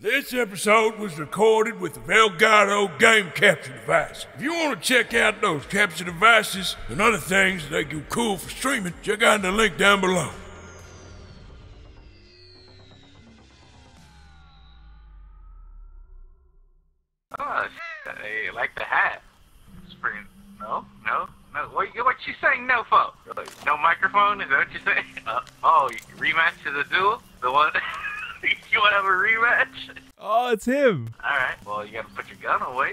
This episode was recorded with the Velgado game capture device. If you want to check out those capture devices and other things that make you cool for streaming, check out the link down below. Oh, I like the hat. Spring. No. What you saying no for? No microphone? Is that what you saying? Oh, rematch to the duel? The one... You want to have a rematch? Oh, it's him. Alright, well, you gotta put your gun away.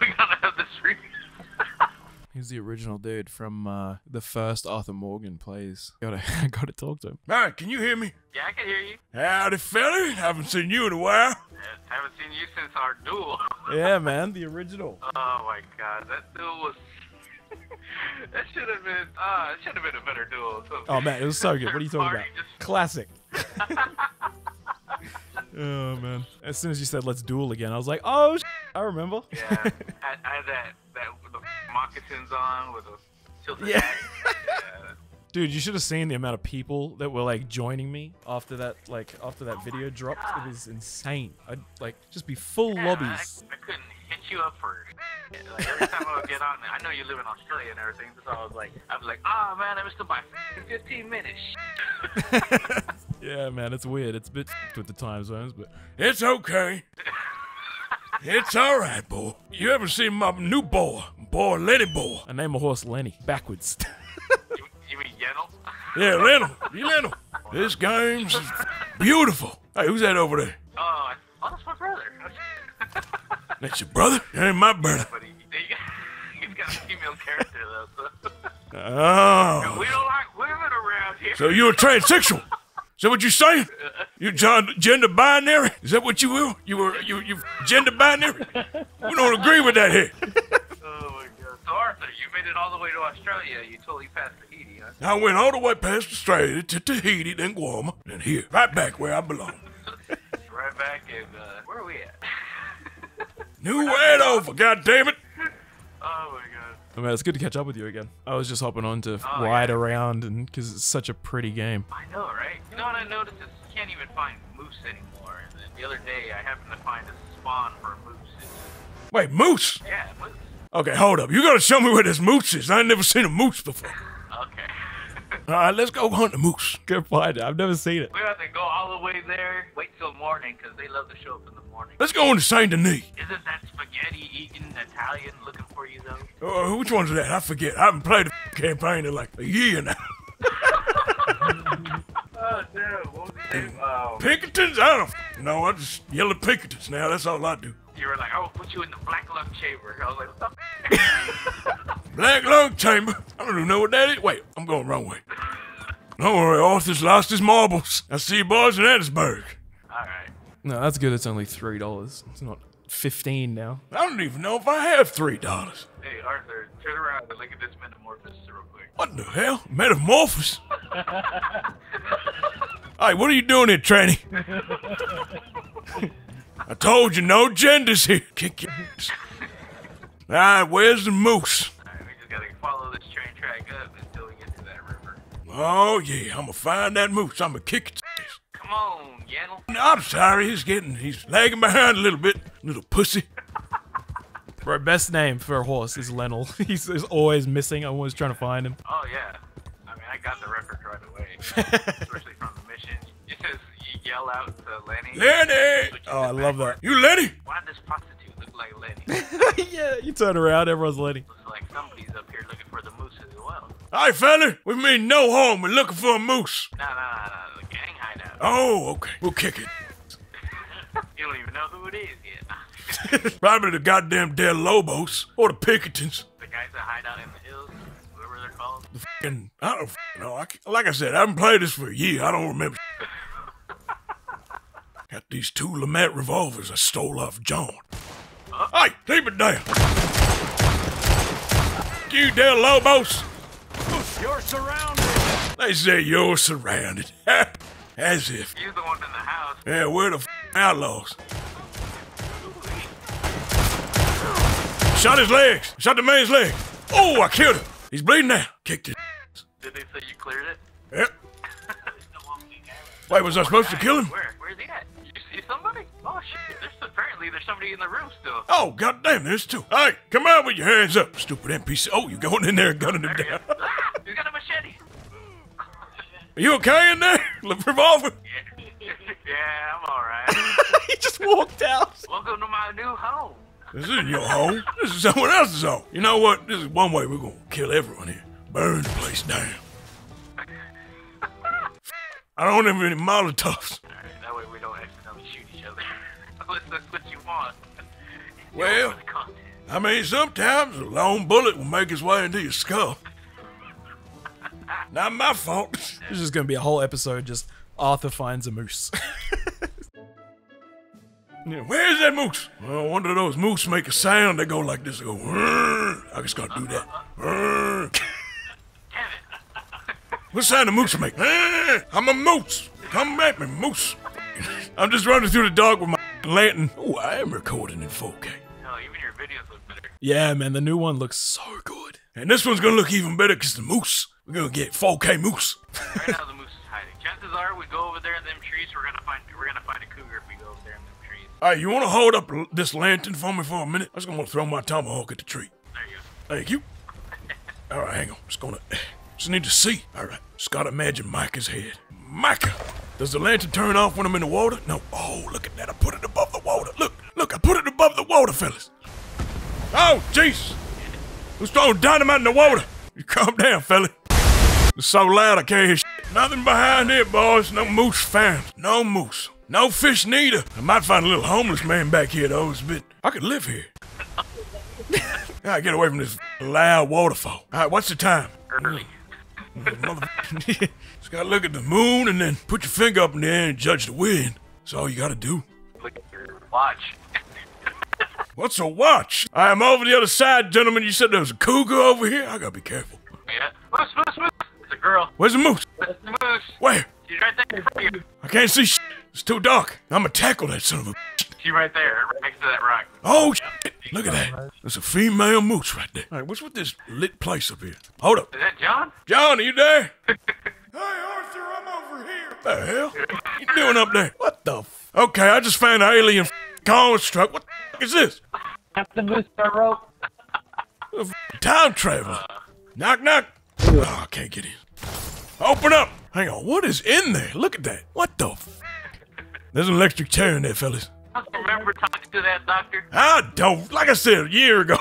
We gotta have this rematch. He's the original dude from the first Arthur Morgan plays. Gotta talk to him. Alright, can you hear me? Yeah, I can hear you. Howdy, fella. Haven't seen you in a while. Yeah, haven't seen you since our duel. Yeah, man, the original. Oh my god, that duel was... That should have been... it should have been a better duel. Oh man, it was so good. What are you talking about? Just... Classic. Oh man! As soon as you said "let's duel again," I was like, "Oh, I remember." Yeah, I had that with the moccasins on with a tilted hat. Yeah. Dude, you should have seen the amount of people that were like joining me after that. Like after that video dropped, it was insane. I'd like just be full lobbies. I couldn't hit you up first. Like every time I would get on, I know you live in Australia and everything, so I was like, "Oh man, I missed it by 15 minutes." Yeah, man, it's weird. It's a bit with the time zones, but... It's okay. It's alright, boy. You ever seen my new boy? Boy, Lenny boy. I named my horse Lenny. Backwards. You mean Yennel? Yeah, Lenny. You Lenny. This game's beautiful. Hey, who's that over there? Oh, that's my brother. That's your brother? That ain't my brother. But he's got a female character, though, so... Oh. We don't like women around here. So you're a transsexual? Is that what you're saying? You gender binary? Is that what you will? You gender binary? We don't agree with that here. Oh my god. So Arthur, you made it all the way to Australia. You totally passed Tahiti, huh? I went all the way past Australia to Tahiti, then Guam, then here. Right back where I belong. Right back in, where are we at? New Andover, goddammit. Oh my god. I mean, it's good to catch up with you again. I was just hopping on to ride around and because it's such a pretty game. I know, right? You know what I noticed is you can't even find moose anymore. And then the other day, I happened to find a spawn for a moose. Wait, moose? Yeah, moose. Okay, hold up. You gotta show me where this moose is. I ain't never seen a moose before. Okay. All right, let's go hunt the moose. Good find it. I've never seen it. We have to go all the way there. Wait till morning because they love to show up in the morning. Let's go into Saint Denis. Isn't that spaghetti-eating Italian looking for you though? Oh, which one's that? I forget. I haven't played the campaign in like a year now. Oh, dude. What was the name? Pinkertons? I don't know. I just yell at Pinkertons now. That's all I do. You were like, I will put you in the black lung chamber. I was like, what the f***? Black lung chamber? I don't even know what that is. Wait, I'm going the wrong way. Don't worry, Arthur's lost his marbles. I see you boys in Annisburg. All right. No, that's good. It's only $3. It's not... 15 now. I don't even know if I have $3. Hey, Arthur, turn around and look at this metamorphosis real quick. What the hell? Metamorphosis? Hey, what are you doing here, tranny? I told you, no genders here. Kick your ass. Alright, where's the moose? Alright, we just gotta follow this train track up until we get to that river. Oh, yeah, I'm gonna find that moose. I'm gonna kick its ass. Come on, Yennel. I'm sorry, he's lagging behind a little bit. Little pussy. Bro, best name for a horse is Lennel. He's always missing. I'm always trying to find him. Oh, yeah. I mean, I got the reference right away. Especially from the mission. It says you yell out to Lenny. Lenny! Oh, I love that. You Lenny? Why does prostitute look like Lenny? Yeah, you turn around, everyone's Lenny. Looks like somebody's up here looking for the moose as well. Hey, fella, we mean no harm. We're looking for a moose. No. The gang hideout. Oh, okay. We'll kick it. You don't even know who it is yet. Probably the goddamn Del Lobos or the Pinkertons. The guys that hide out in the hills, whatever they're called. The fucking, I don't know. Like I said, I haven't played this for a year. I don't remember. Got these two Lamet revolvers I stole off John. Hey, keep it down. You Del Lobos. You're surrounded. They say you're surrounded. As if. You're the one in the house. Yeah, we're the outlaws. Shot his legs. Shot the man's leg. Oh, I killed him. He's bleeding now. Kicked his ass. Did they say you cleared it? Yep. Wait, was I supposed to kill him? Where's he at? You see somebody? Oh, shit. be in the room still. Oh, goddamn, there's two. Hey, come out with your hands up, stupid NPC. Oh, you're going in there and gunning him down. Ah, you got a machete. Are you okay in there? Revolver? Yeah, I'm all right. He just walked out. Welcome to my new home. This isn't your home. This is someone else's home. You know what? This is one way we're going to kill everyone here. Burn the place down. I don't have any Molotovs. All right, that way we don't accidentally shoot each other. That's what you want. You well, want I mean, sometimes a long bullet will make its way into your skull. Not my fault. This is going to be a whole episode just Arthur finds a moose. Yeah, where's that moose? Well, one of those moose make a sound. They go like this. They go. I just got to do that. Damn it. What sound the moose make? I'm a moose. Come at me, moose. I'm just running through the dark with my lantern. Oh, I am recording in 4K. No, even your videos look better. Yeah, man, the new one looks so good. And this one's going to look even better because the moose. We're gonna get 4K moose. Right now the moose is hiding. Chances are we go over there in them trees, we're gonna find a cougar if we go over there in them trees. Alright, you wanna hold up this lantern for me for a minute? I'm just gonna throw my tomahawk at the tree. There you go. Thank you. Alright, hang on. Just need to see. Alright. Just gotta imagine Micah's head. Micah! Does the lantern turn off when I'm in the water? No. Oh, look at that. I put it above the water. Look, I put it above the water, fellas. Oh, jeez! Who's throwing dynamite in the water? You calm down, fella. It's so loud I can't hear shit. Nothing behind here, boys. No moose found. No moose. No fish neither. I might find a little homeless man back here though. It's a bit. I could live here. Gotta get away from this loud waterfall. All right, what's the time? Early. Just gotta look at the moon and then put your finger up in the air and judge the wind. That's all you gotta do. Look at your watch. What's a watch? I am over the other side, gentlemen. You said there was a cougar over here. I gotta be careful. Yeah. Moose. It's a girl. Where's the moose? It's the moose. Where? She's right there in front of you. I can't see shit. It's too dark. I'm gonna tackle that son of a bitch. She's right there, right next to that rock. Oh, shit. Look at that. There's a female moose right there. All right, what's with this lit place up here? Hold up. Is that John? John, are you there? Hey, Arthur, I'm over here. What the hell? What you doing up there? What the f? Okay, I just found an alien construct. What the f is this? That's the moose I wrote. A f time traveler. Knock, knock. Oh, I can't get in. Open up! Hang on, what is in there? Look at that. What the f? There's an electric chair in there, fellas. I don't remember talking to that doctor. I don't. Like I said, a year ago.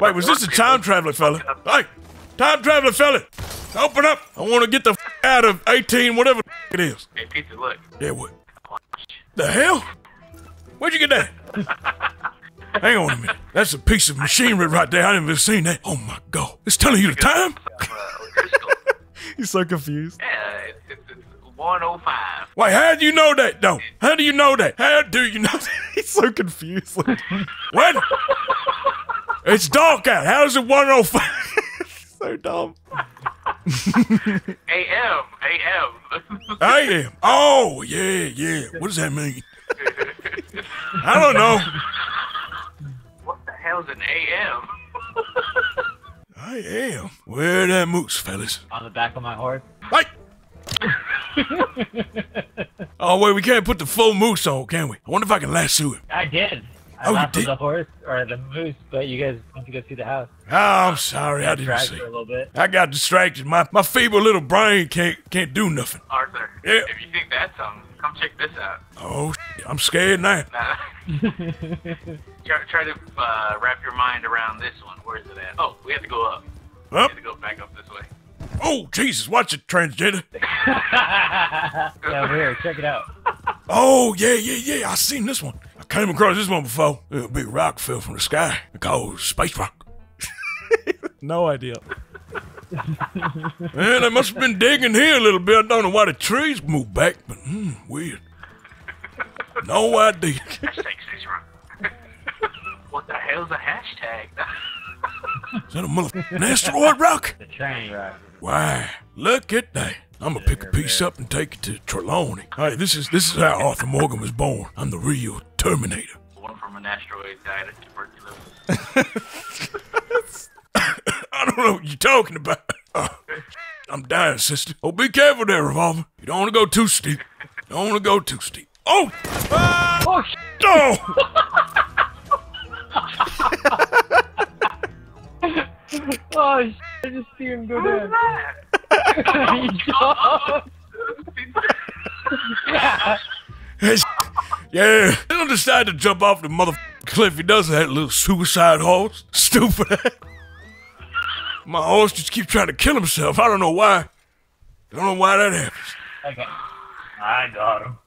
Wait, was this a time traveler, fella? Hey, time traveler, fella. Open up. I want to get the f out of 18, whatever the f it is. Hey, pizza, look. Yeah, what? The hell? Where'd you get that? Hang on a minute. That's a piece of machinery right there. I didn't even seen that. Oh my god. It's telling you the time? He's so confused. Yeah, it's 1:05. Wait, how do you know that though? How do you know that? How do you know that? He's so confused. Like, what? It's dark out. How is it 1:05? So dumb. AM. Oh, yeah. What does that mean? I don't know. Hell's an AM. I am. Where that moose, fellas? On the back of my horse. Right. Oh wait, we can't put the full moose on, can we? I wonder if I can lasso him. I did. I lassoed the horse or the moose, but you guys want to go see the house. Oh, I'm sorry, I didn't see. I got distracted. My feeble little brain can't do nothing. Arthur, yeah. If you think that's something, come check this out. Oh, I'm scared now. Try to wrap your mind around this one. Where is it at? Oh, we have to go up. We have to go back up this way. Oh, Jesus, watch it, transgender. Yeah, over here, check it out. Oh, yeah, I seen this one. I came across this one before. A big rock fell from the sky. It's called Space Rock. No idea. Man, they must have been digging here a little bit. I don't know why the trees moved back, but weird. No idea. Hashtag What the hell's a hashtag? Is that a motherfucking asteroid rock? The train rock. Why? Look at that. I'm gonna pick a piece up and take it to Trelawney. All right, this is how Arthur Morgan was born. I'm the real Terminator. Born from an asteroid, died of tuberculosis. I don't know what you're talking about. I'm dying, sister. Oh, be careful there, revolver. You don't want to go too steep. Oh! Ah! Oh, shit. No! Oh, shit. I just see him go down. Hey, yeah, he don't decide to jump off the motherfucking cliff. He does that little suicide horse. Stupid. My horse just keeps trying to kill himself. I don't know why. Don't know why that happens. Okay. I got him.